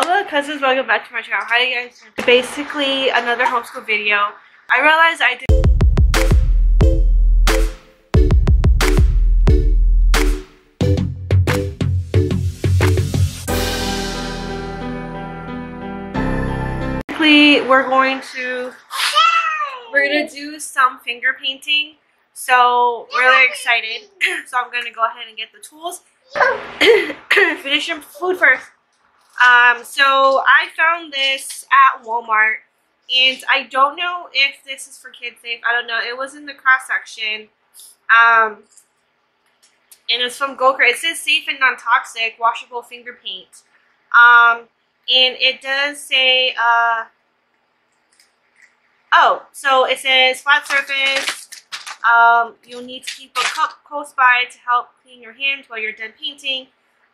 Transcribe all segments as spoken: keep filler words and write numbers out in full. Hello cousins, welcome back to my channel. How are you guys doing? Basically another homeschool video. I realized I did we're going to we're gonna do some finger painting, so we're really excited. So I'm gonna go ahead and get the tools. Finish your food first. Um, so I found this at Walmart, and I don't know if this is for kids safe. I don't know. It was in the cross section, um, and it's from Goker. It says safe and non-toxic washable finger paint, um, and it does say. Uh, oh, so it says flat surface. Um, you'll need to keep a cup close by to help clean your hands while you're done painting.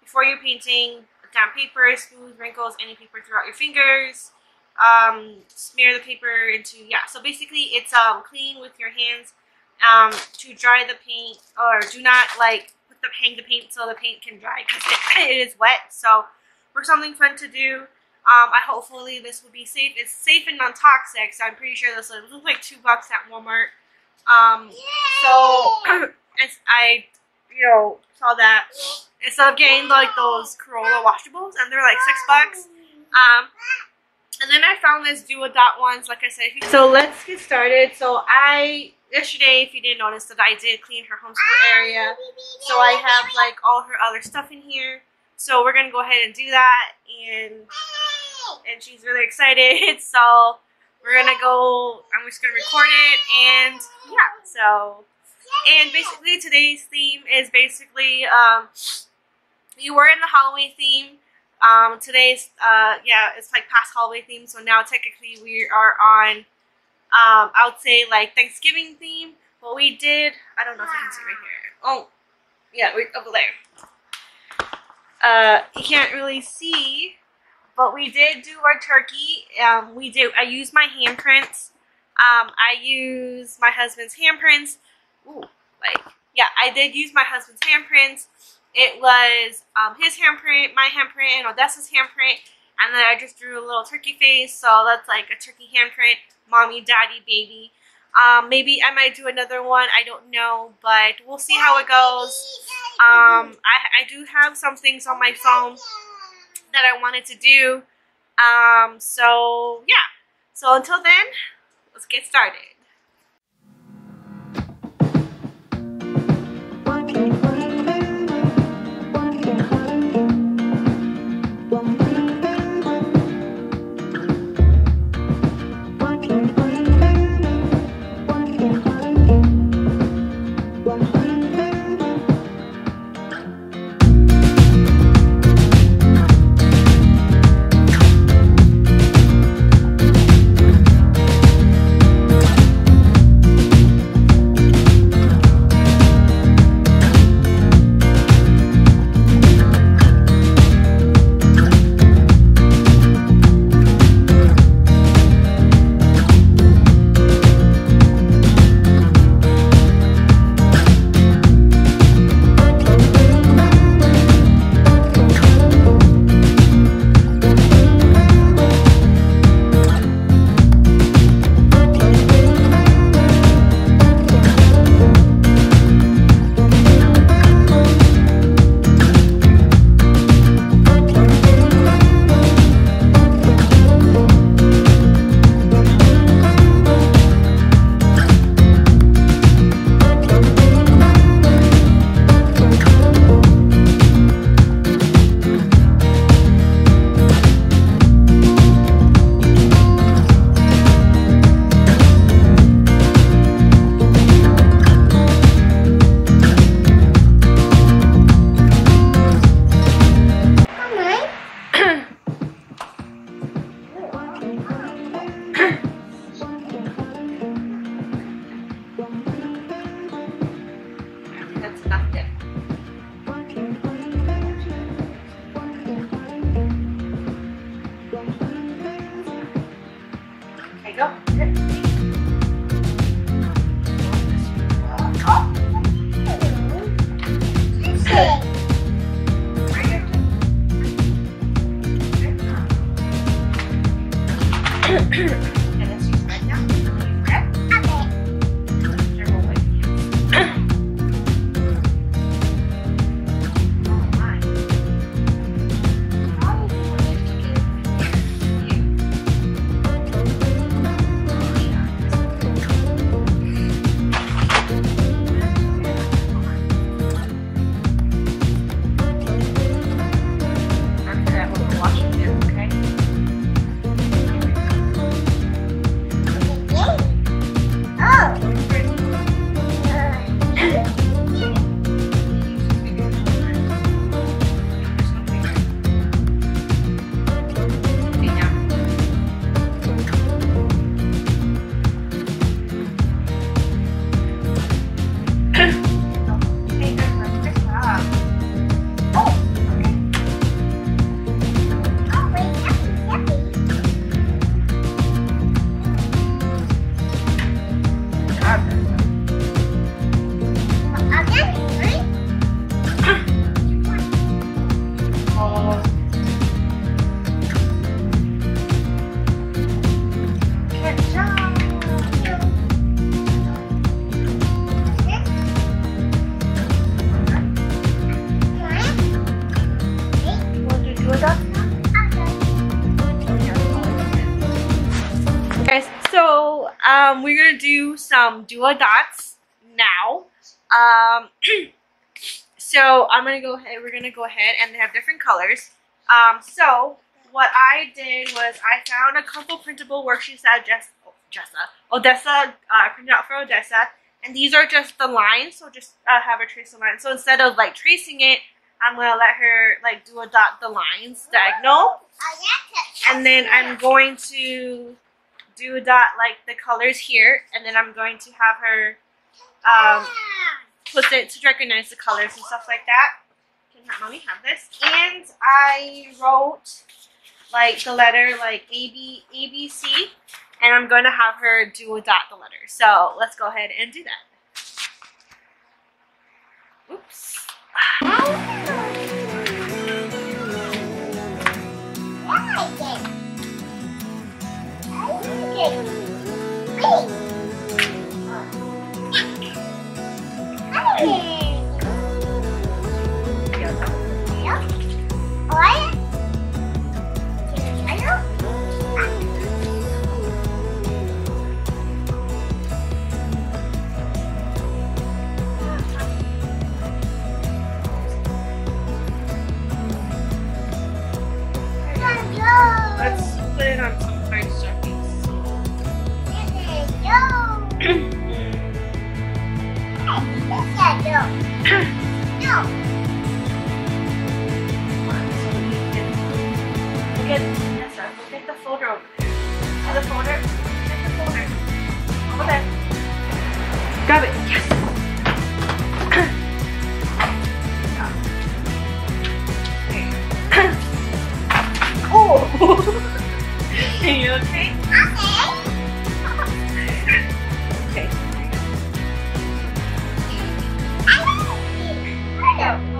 Before you're painting. Down paper, smooth wrinkles, any paper throughout your fingers, um, smear the paper into, yeah, so basically it's um, clean with your hands um, to dry the paint, or do not like put the, hang the paint so the paint can dry because it, it is wet, so for something fun to do. um, I hopefully this will be safe. It's safe and non-toxic, so I'm pretty sure this was like two bucks at Walmart, um, so it's, I, you know, saw that. Instead of getting like those Corolla washables, and they're like six bucks. Um, and then I found this Duo Dot ones, like I said. So let's get started. So I yesterday, if you didn't notice, that I did clean her homeschool area. So I have like all her other stuff in here. So we're gonna go ahead and do that, and and she's really excited. So we're gonna go. I'm just gonna record it, and yeah. So and basically today's theme is basically um. You were in the Halloween theme. Um, today's, uh, yeah, it's like past Halloween theme. So now technically we are on, um, I would say like Thanksgiving theme. But we did, I don't know if you can see right here. Oh, yeah, we, over there. Uh, you can't really see, but we did do our turkey. Um, we did, I used my handprints. Um, I used my husband's handprints. Ooh, like, yeah, I did use my husband's handprints. It was um, his handprint, my handprint, and Odessa's handprint, and then I just drew a little turkey face, so that's like a turkey handprint, mommy, daddy, baby. Um, maybe I might do another one, I don't know, but we'll see how it goes. Um, I, I do have some things on my phone that I wanted to do, um, so yeah. So until then, let's get started. And it's just right now. Correct? Okay. Dribble away. Oh my. Probably wanted to give you. After that, we'll be watching too, okay? So um, we're gonna do some Do-A-Dots now. Um, so I'm gonna go ahead. We're gonna go ahead, and they have different colors. Um, so what I did was I found a couple printable worksheets that Jess, oh, Jessa Odessa uh, printed out for Odessa, and these are just the lines. So just uh, have her trace the line. So instead of like tracing it, I'm gonna let her like do a dot the lines diagonal, and then I'm going to do dot like the colors here, and then I'm going to have her um, put it to recognize the colors and stuff like that. Can mommy have this? And I wrote like the letter like A B A B C, and I'm going to have her do a dot the letter. So let's go ahead and do that. Oops. Wow. Okay. Hey. Oh, I am.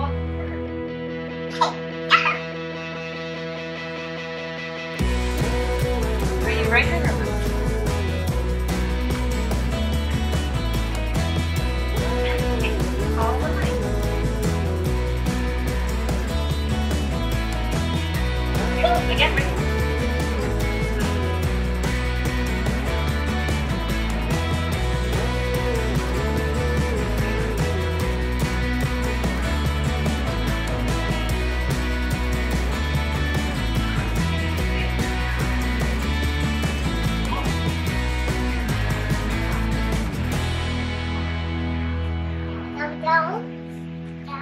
Oh, look at that.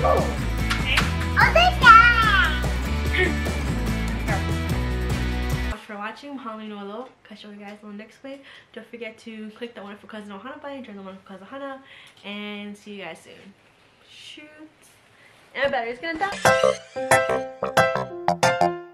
for watching. Mahalo nui. I'll show you guys on the next clip. Don't forget to click that wonderful cousin Ohana button, join the wonderful cousin Ohana, and see you guys soon. Shoot. And my battery's gonna die.